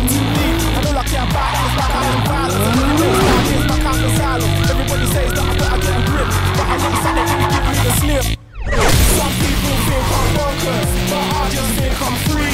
in too deep. I know I can't back, it's back out of violence. It's back out of silence. Everybody says that I better get a grip, but I never said they didn't give me the slip. Some people think I'm bonkers, but I just think I'm free.